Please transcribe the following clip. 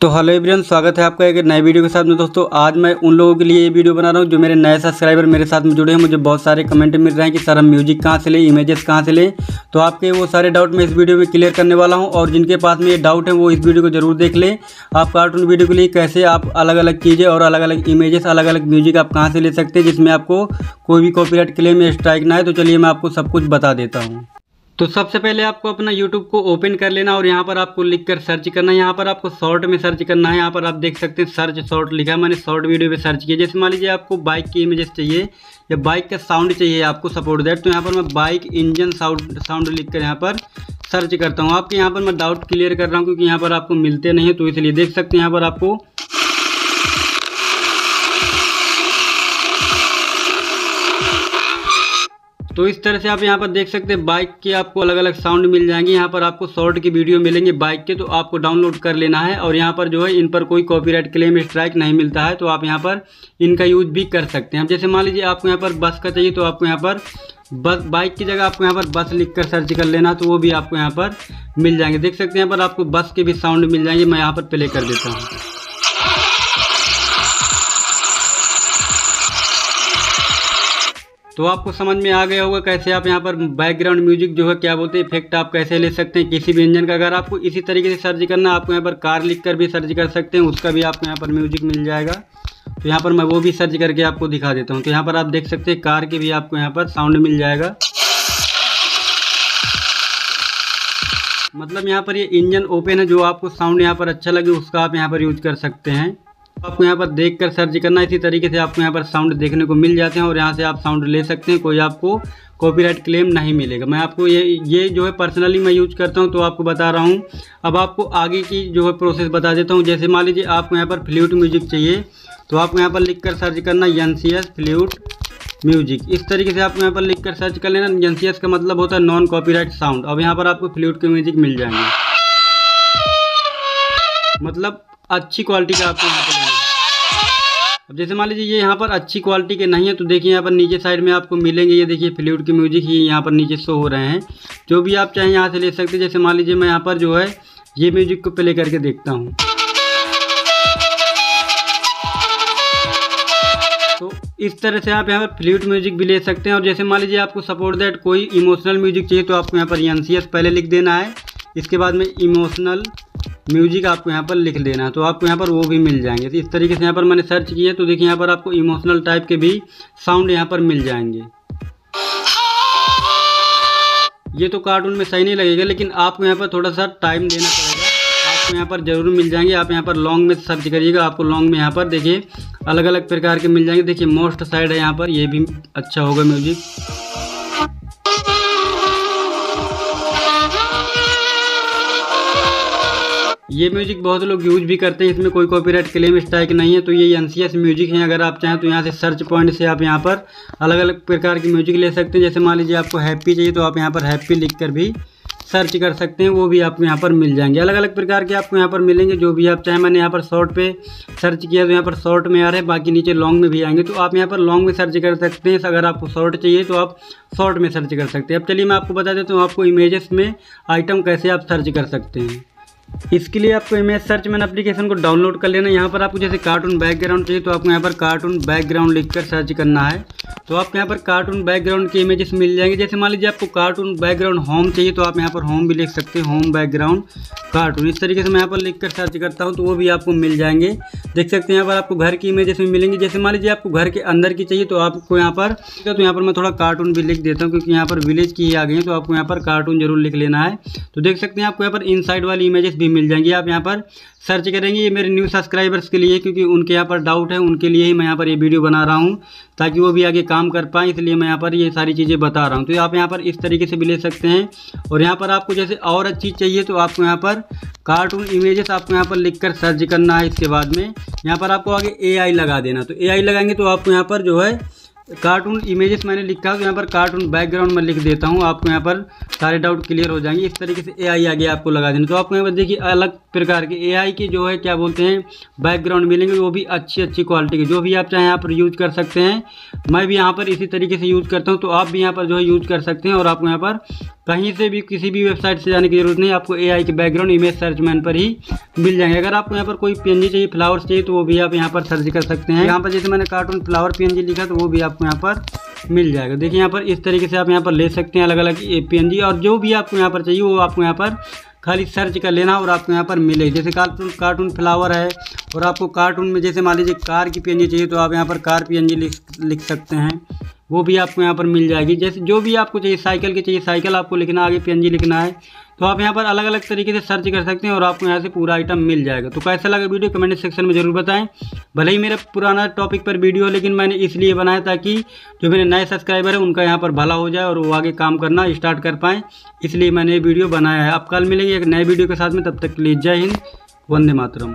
तो hello everyone, स्वागत है आपका एक नए वीडियो के साथ में। दोस्तों आज मैं उन लोगों के लिए ये वीडियो बना रहा हूँ जो मेरे नए सब्सक्राइबर मेरे साथ में जुड़े हैं। मुझे बहुत सारे कमेंट मिल रहे हैं कि सर हम म्यूजिक कहाँ से लें, इमेजेस कहाँ से लें, तो आपके वो सारे डाउट मैं इस वीडियो में क्लियर करने वाला हूँ। और जिनके पास में ये डाउट है वो इस वीडियो को जरूर देख लें। आप कार्टून वीडियो के लिए कैसे आप अलग अलग चीज़ें और अलग अलग इमेजेस, अलग अलग म्यूजिक आप कहाँ से ले सकते हैं जिसमें आपको कोई भी कॉपीराइट क्लेम या स्ट्राइक ना आए, तो चलिए मैं आपको सब कुछ बता देता हूँ। तो सबसे पहले आपको अपना YouTube को ओपन कर लेना और यहाँ पर आपको लिख कर सर्च करना है। यहाँ पर आपको शॉर्ट में सर्च करना है। यहाँ पर आप देख सकते हैं सर्च शॉर्ट लिखा है, मैंने शॉर्ट वीडियो पे सर्च किया। जैसे मान लीजिए आपको बाइक की इमेजेस चाहिए या बाइक का साउंड चाहिए आपको सपोर्ट दैट, तो यहाँ पर मैं बाइक इंजन साउंड लिख कर यहाँ पर सर्च करता हूँ। आपके यहाँ पर मैं डाउट क्लियर कर रहा हूँ क्योंकि यहाँ पर आपको मिलते नहीं है, तो इसलिए देख सकते हैं यहाँ पर आपको तो इस तरह से आप यहाँ पर देख सकते हैं बाइक के आपको अलग अलग साउंड मिल जाएंगे। यहाँ पर आपको शॉर्ट की वीडियो मिलेंगे बाइक के, तो आपको डाउनलोड कर लेना है। और यहाँ पर जो है इन पर कोई कॉपीराइट क्लेम स्ट्राइक नहीं मिलता है, तो आप यहाँ पर इनका यूज भी कर सकते हैं। अब जैसे मान लीजिए आपको यहाँ पर बस का चाहिए, तो आपको यहाँ पर बस बाइक की जगह आपको यहाँ पर बस लिख कर सर्च कर लेना, तो वो भी आपको यहाँ पर मिल जाएंगे। देख सकते हैं यहाँ पर आपको बस के भी साउंड मिल जाएंगे। मैं यहाँ पर प्ले कर देता हूँ। तो आपको समझ में आ गया होगा कैसे आप यहाँ पर बैकग्राउंड म्यूजिक जो है क्या बोलते हैं इफेक्ट आप कैसे ले सकते हैं किसी भी इंजन का। अगर आपको इसी तरीके से सर्च करना, आपको यहाँ पर कार लिख कर भी सर्च कर सकते हैं, उसका भी आपको यहाँ पर म्यूजिक मिल जाएगा। तो यहाँ पर मैं वो भी सर्च करके आपको दिखा देता हूँ। तो यहाँ पर आप देख सकते हैं कार के भी आपको यहाँ पर साउंड मिल जाएगा। मतलब यहाँ पर ये इंजन ओपन है, जो आपको साउंड यहाँ पर अच्छा लगे उसका आप यहाँ पर यूज कर सकते हैं। आपको यहाँ पर देख कर सर्च करना, इसी तरीके से आपको यहाँ पर साउंड देखने को मिल जाते हैं और यहाँ से आप साउंड ले सकते हैं, कोई आपको कॉपीराइट क्लेम नहीं मिलेगा। मैं आपको ये जो है पर्सनली मैं यूज करता हूँ तो आपको बता रहा हूँ। अब आपको आगे की जो है प्रोसेस बता देता हूँ। जैसे मान लीजिए आपको यहाँ पर फ्लूट म्यूजिक चाहिए, तो आपको यहाँ पर लिख कर सर्च करना NCS फ्लूट म्यूजिक। इस तरीके से आपको यहाँ पर लिख कर सर्च कर लेना। NCS का मतलब होता है नॉन कॉपीराइट साउंड। अब यहाँ पर आपको फ्लूट के म्यूजिक मिल जाएंगे, मतलब अच्छी क्वालिटी का आपको यहाँ पर। अब जैसे मान लीजिए ये यहाँ पर अच्छी क्वालिटी के नहीं है, तो देखिए यहाँ पर नीचे साइड में आपको मिलेंगे। ये देखिए फ्लूट के म्यूजिक ही यहाँ पर नीचे शो हो रहे हैं, जो भी आप चाहें यहाँ से ले सकते हैं। जैसे मान लीजिए मैं यहाँ पर जो है ये म्यूजिक को प्ले करके देखता हूँ, तो इस तरह से आप यहाँ पर फ्लूट म्यूजिक भी ले सकते हैं। और जैसे मान लीजिए आपको सपोर्ट दैट कोई इमोशनल म्यूजिक चाहिए, तो आपको यहाँ पर NCS पहले लिख देना है, इसके बाद में इमोशनल म्यूजिक आपको यहाँ पर लिख देना, तो आपको यहाँ पर वो भी मिल जाएंगे। तो इस तरीके से यहाँ पर मैंने सर्च किया, तो देखिए यहाँ पर आपको इमोशनल टाइप के भी साउंड यहाँ पर मिल जाएंगे। ये तो कार्टून में सही नहीं लगेगा, लेकिन आपको यहाँ पर थोड़ा सा टाइम देना पड़ेगा, आपको यहाँ पर जरूर मिल जाएंगे। आप यहाँ पर लॉन्ग में सर्च करिएगा, आपको लॉन्ग में यहाँ पर देखिए अलग अलग प्रकार के मिल जाएंगे। देखिए मोस्ट साइड है यहाँ पर, ये भी अच्छा होगा म्यूजिक। ये म्यूजिक बहुत लोग यूज भी करते हैं, इसमें कोई कॉपीराइट क्लेम स्ट्राइक नहीं है। तो ये NCS म्यूजिक है। अगर आप चाहें तो यहाँ से सर्च पॉइंट से आप यहाँ पर अलग अलग प्रकार की म्यूजिक ले सकते हैं। जैसे मान लीजिए आपको हैप्पी चाहिए, तो आप यहाँ पर हैप्पी लिख कर भी सर्च कर सकते हैं, वो भी आपको यहाँ पर मिल जाएंगे। अलग अलग प्रकार के आपको यहाँ पर मिलेंगे, जो भी आप चाहें। मैंने यहाँ पर शॉर्ट पे सर्च किया, तो यहाँ पर शॉर्ट में आ रहे हैं, बाकी नीचे लॉन्ग में भी आएंगे। तो आप यहाँ पर लॉन्ग में सर्च कर सकते हैं। अगर आपको शॉर्ट चाहिए तो आप शॉर्ट में सर्च कर सकते हैं। अब चलिए मैं आपको बता देता हूँ आपको इमेजेस में आइटम कैसे आप सर्च कर सकते हैं। इसके लिए आपको इमेज सर्च मैन एप्लीकेशन को डाउनलोड कर लेना। यहाँ पर आपको जैसे कार्टून बैकग्राउंड चाहिए, तो आपको यहाँ पर कार्टून बैकग्राउंड लिखकर सर्च करना है, तो आपको यहाँ पर कार्टून बैकग्राउंड की इमेजेस मिल जाएंगे। जैसे मान लीजिए आपको कार्टून बैकग्राउंड होम चाहिए, तो आप यहाँ पर होम भी लिख सकते हैं, होम बैकग्राउंड कार्टून। इस तरीके से मैं यहाँ पर लिख कर सर्च करता हूँ, तो वो भी आपको मिल जाएंगे। देख सकते हैं यहाँ पर आपको घर की इमेजेस भी मिलेंगी। जैसे मान लीजिए आपको घर के अंदर की चाहिए, तो आपको यहाँ पर मैं थोड़ा कार्टून भी लिख देता हूँ, क्योंकि यहाँ पर विलेज की ही आ गई है, तो आपको यहाँ पर कार्टून जरूर लिख लेना है। तो देख सकते हैं आपको यहाँ पर इन साइड वाली इमेजेस भी मिल जाएंगी। आप यहाँ पर सर्च करेंगे। ये मेरे न्यू सब्सक्राइबर्स के लिए, क्योंकि उनके यहाँ पर डाउट है, उनके लिए ही मैं यहाँ पर ये वीडियो बना रहा हूँ, ताकि वो भी आगे काम कर पाएँ, इसलिए मैं यहाँ पर ये सारी चीज़ें बता रहा हूँ। तो आप यहाँ पर इस तरीके से भी ले सकते हैं। और यहाँ पर आपको जैसे और अच्छी चाहिए, तो आपको यहाँ पर कार्टून इमेजेस आपको यहाँ पर लिख कर सर्च करना है। इसके बाद में यहाँ पर आपको आगे AI लगा देना, तो AI लगाएंगे तो आपको यहाँ पर जो है कार्टून इमेजेस मैंने लिखा है तो यहाँ पर कार्टून बैकग्राउंड में लिख देता हूँ। आपको यहाँ पर सारे डाउट क्लियर हो जाएंगे। इस तरीके से एआई आगे आपको लगा देना। तो आपको यहाँ पर देखिए अलग प्रकार के एआई के जो है क्या बोलते हैं बैकग्राउंड मिलेंगे, वो भी अच्छी अच्छी क्वालिटी के, जो भी आप चाहें यहाँ पर यूज़ कर सकते हैं। मैं भी यहाँ पर इसी तरीके से यूज़ करता हूँ, तो आप भी यहाँ पर जो है यूज़ कर सकते हैं। और आपको यहाँ पर कहीं से भी किसी भी वेबसाइट से जाने की जरूरत नहीं, आपको एआई के बैकग्राउंड इमेज सर्च मैन पर ही मिल जाएंगे। अगर आपको यहाँ पर कोई पीएनजी चाहिए, फ्लावर्स चाहिए, तो वो भी आप यहाँ पर सर्च कर सकते हैं। यहाँ पर जैसे मैंने कार्टून फ्लावर पीएनजी लिखा, तो वो भी आपको यहाँ पर मिल जाएगा। देखिए यहाँ पर इस तरीके से आप यहाँ पर ले सकते हैं अलग अलग पीएनजी, और जो भी आपको यहाँ पर चाहिए वो आपको यहाँ पर खाली सर्च कर लेना और आपको यहाँ पर मिले। जैसे कार्टून फ्लावर है और आपको कार्टून में जैसे मान लीजिए कार की पीएनजी चाहिए, तो आप यहाँ पर कार पीएनजी लिख सकते हैं, वो भी आपको यहाँ पर मिल जाएगी। जैसे जो भी आपको चाहिए, साइकिल के चाहिए साइकिल आपको लिखना, आगे पीएनजी लिखना है, तो आप यहाँ पर अलग अलग तरीके से सर्च कर सकते हैं और आपको यहाँ से पूरा आइटम मिल जाएगा। तो कैसा लगा वीडियो कमेंट सेक्शन में ज़रूर बताएं। भले ही मेरा पुराना टॉपिक पर वीडियो है, लेकिन मैंने इसलिए बनाया ताकि जो मेरे नए सब्सक्राइबर हैं उनका यहाँ पर भला हो जाए और वो आगे काम करना स्टार्ट कर पाएँ, इसलिए मैंने ये वीडियो बनाया है। आप कल मिलेंगे एक नए वीडियो के साथ में, तब तक के लिए जय हिंद, वंदे मातरम।